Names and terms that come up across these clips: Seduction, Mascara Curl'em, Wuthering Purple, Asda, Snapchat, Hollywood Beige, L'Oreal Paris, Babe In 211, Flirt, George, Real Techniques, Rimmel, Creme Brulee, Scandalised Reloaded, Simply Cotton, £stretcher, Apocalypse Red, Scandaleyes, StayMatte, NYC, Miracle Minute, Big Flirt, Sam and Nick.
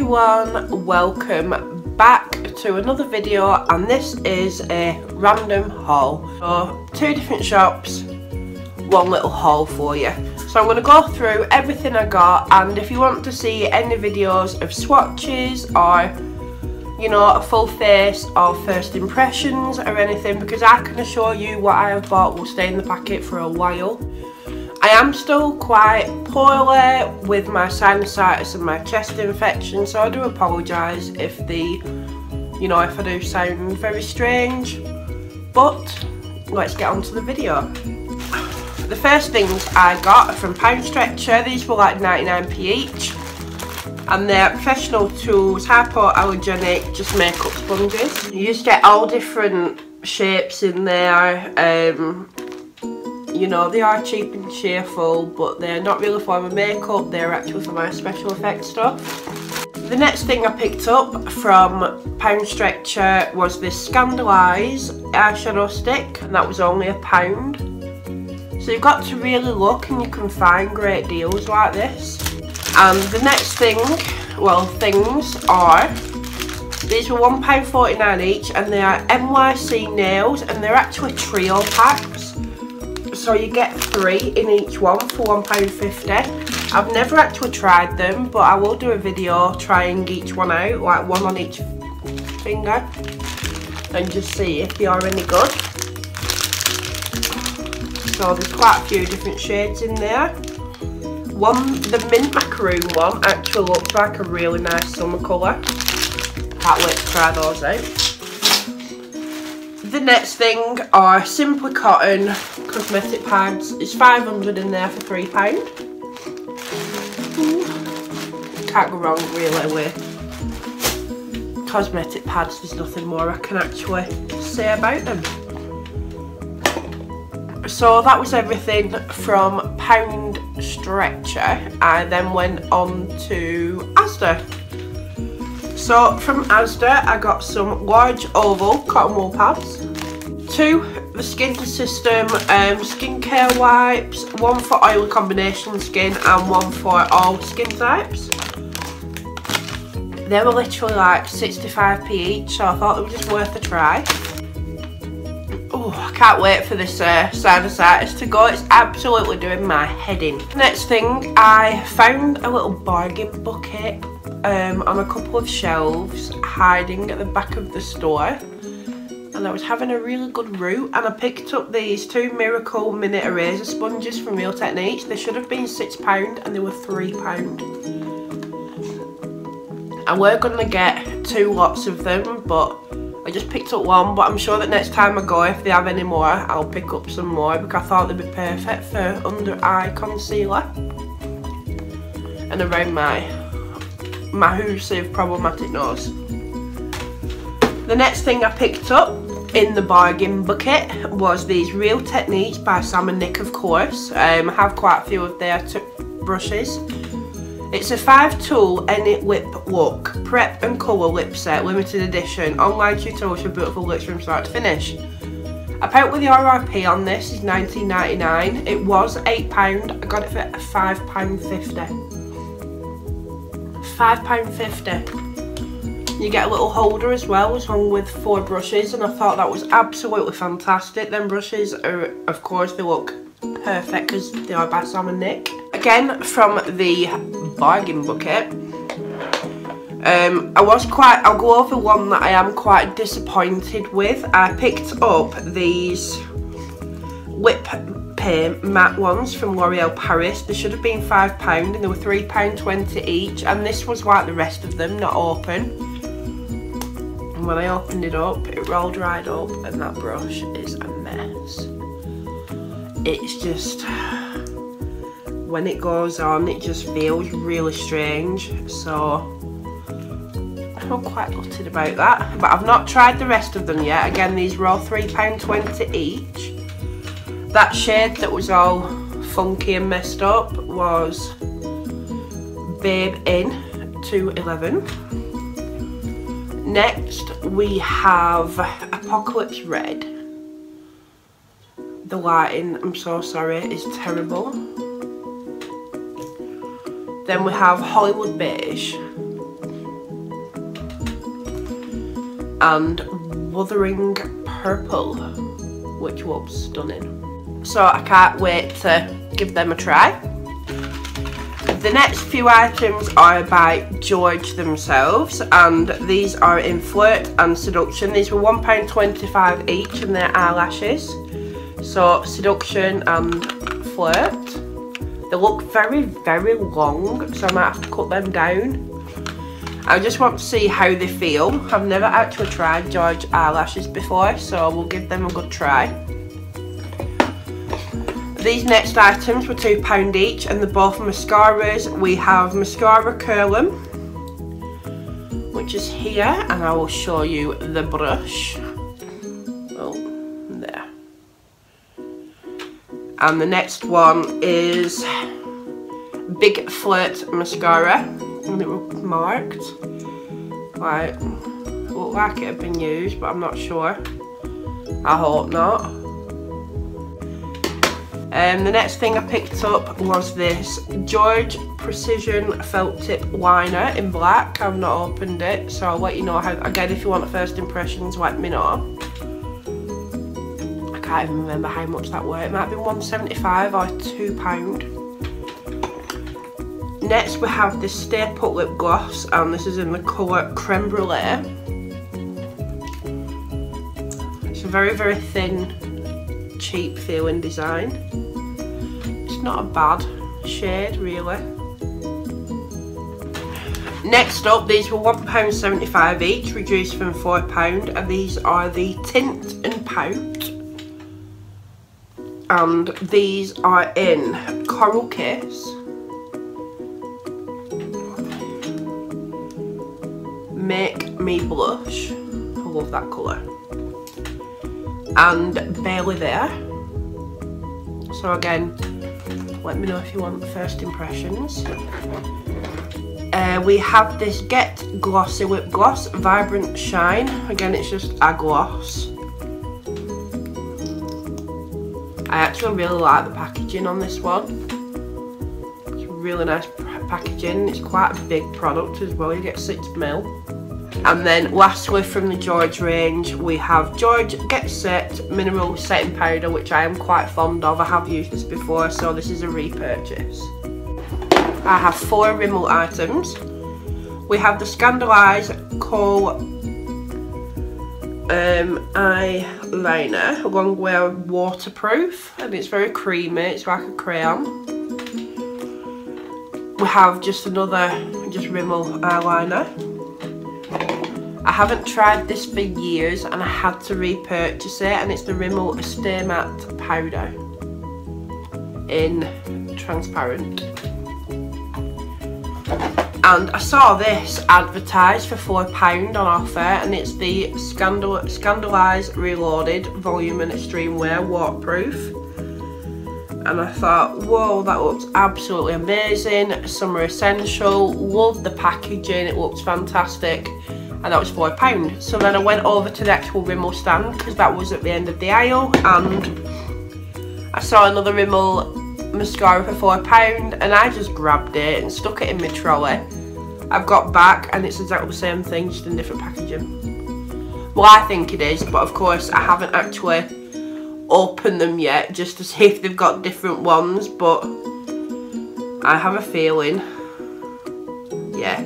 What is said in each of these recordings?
everyone, welcome back to another video, and this is a random haul. So two different shops, one little haul for you. So I'm going to go through everything I got, and if you want to see any videos of swatches or, you know, a full face or first impressions or anything, because I can assure you what I have bought will stay in the packet for a while. I am still quite poorly with my sinusitis and my chest infection, so I do apologise if I do sound very strange, but let's get on to the video. The first things I got are from Pound Stretcher. These were like 99p each, and they're Professional Tools hypoallergenic just makeup sponges. You just get all different shapes in there. You know, they are cheap and cheerful, but they're not really for my makeup, they're actually for my special effects stuff. The next thing I picked up from Pound Stretcher was this Scandaleyes eyeshadow stick, and that was only £1. So you've got to really look, and you can find great deals like this. And the next things are, these were £1.49 each, and they are NYC nails, and they're actually trio packs. So you get three in each one for £1.50. I've never actually tried them, but I will do a video trying each one out, like one on each finger, and just see if they are any good. So there's quite a few different shades in there. The mint macaroon one actually looks like a really nice summer colour. Can't wait to try those out. The next thing are Simply Cotton cosmetic pads. It's £5 in there for £3. Can't go wrong really with cosmetic pads. There's nothing more I can actually say about them. So that was everything from Pound Stretcher. I then went on to Asda. So from Asda I got some large oval cotton wool pads, two the Skin System skincare wipes, one for oily combination skin and one for all skin types. They were literally like 65p each, so I thought they were just worth a try. Oh, I can't wait for this sinusitis to go, it's absolutely doing my head in. Next thing, I found a little bargain bucket on a couple of shelves hiding at the back of the store, and I was having a really good route, and I picked up these two Miracle Minute eraser sponges from Real Techniques. They should have been £6 and they were £3. I were going to get two lots of them, but I just picked up one, but I'm sure that next time I go, if they have any more, I'll pick up some more, because I thought they'd be perfect for under eye concealer and around my massive problematic nose. The next thing I picked up in the bargain bucket was these Real Techniques by Sam and Nick, of course. I have quite a few of their brushes. It's a 5-tool any lip look prep and colour lip set, limited edition, online tutorials for beautiful lips from start to finish. Apparently the RRP on this is £19.99. It was £8. I got it for £5.50. £5.50. You get a little holder as well, along with four brushes, and I thought that was absolutely fantastic. Them brushes are, of course, they look perfect because they are by Sam and Nick. Again, from the bargain bucket, I'll go over one that I am quite disappointed with. I picked up these lip matte ones from L'Oreal Paris. They should have been £5 and they were £3.20 each, and this was like the rest of them, not open, and when I opened it up it all dried up, and that brush is a mess. It's just, when it goes on it just feels really strange, so I'm quite gutted about that, but I've not tried the rest of them yet. Again, these were all £3.20 each. That shade that was all funky and messed up was Babe In 211. Next we have Apocalypse Red. The lighting, I'm so sorry, is terrible. Then we have Hollywood Beige. and Wuthering Purple, which was stunning. So I can't wait to give them a try. The next few items are by George themselves, and these are in Flirt and Seduction. These were £1.25 each, and they're eyelashes. So Seduction and Flirt. They look very, very long, so I might have to cut them down. I just want to see how they feel. I've never actually tried George eyelashes before, so we'll give them a good try. These next items were £2 each, and they're both mascaras. We have Mascara Curl'em, which is here, and I will show you the brush. Oh, there. And the next one is Big Flirt mascara, and it was marked. Like, looked like it had been used, but I'm not sure. I hope not. The next thing I picked up was this George Precision Felt Tip Liner in black. I've not opened it, so I'll let you know how. Again, if you want first impressions, let me know. I can't even remember how much that were. It might have been £1.75 or £2. Next, we have this Stay Put Lip Gloss, and this is in the colour Creme Brulee. It's a very, very thin, cheap feeling design. It's not a bad shade, really. Next up, these were £1.75 each, reduced from £4, and these are the Tint and Pout, and these are in Coral Kiss, Make Me Blush, I love that colour, and Barely There. So again, let me know if you want first impressions. We have this Get Glossy Lip Gloss, Vibrant Shine. Again, it's just a gloss. I actually really like the packaging on this one. It's really nice packaging. It's quite a big product as well. You get 6ml. And then lastly, from the George range, we have George Get Set Mineral Setting Powder, which I am quite fond of. I have used this before, so this is a repurchase. I have 4 Rimmel items. We have the Scandalised Eyeliner, long wear waterproof, and it's very creamy. It's like a crayon. We have just Rimmel eyeliner. I haven't tried this for years, and I had to repurchase it, and it's the Rimmel StayMatte powder in transparent. And I saw this advertised for £4 on offer, and it's the Scandalised Reloaded Volume and Extreme Wear Waterproof. And I thought, whoa, that looks absolutely amazing. Summer essential. Love the packaging. It looks fantastic. And that was £4. So then I went over to the actual Rimmel stand, because that was at the end of the aisle, and I saw another Rimmel mascara for £4, and I just grabbed it and stuck it in my trolley. I've got back, and it's exactly the same thing, just in different packaging. Well, I think it is, but of course I haven't actually opened them yet, just to see if they've got different ones, but I have a feeling, yeah.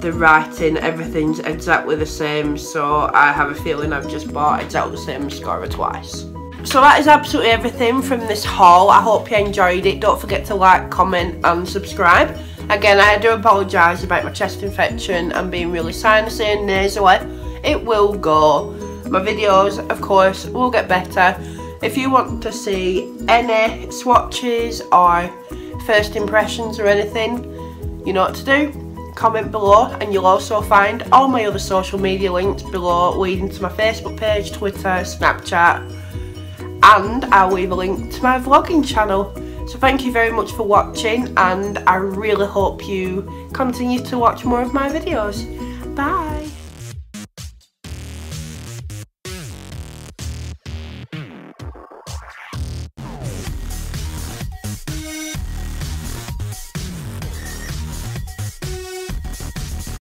The writing, everything's exactly the same, so I have a feeling I've just bought exactly the same mascara twice. So that is absolutely everything from this haul. I hope you enjoyed it. Don't forget to like, comment and subscribe. Again, I do apologise about my chest infection and being really sinusy and nasally. It will go. My videos, of course, will get better. If you want to see any swatches or first impressions or anything, you know what to do. Comment below, and you'll also find all my other social media links below, leading to my Facebook page, Twitter, Snapchat, and I'll leave a link to my vlogging channel. So thank you very much for watching, and I really hope you continue to watch more of my videos. Bye!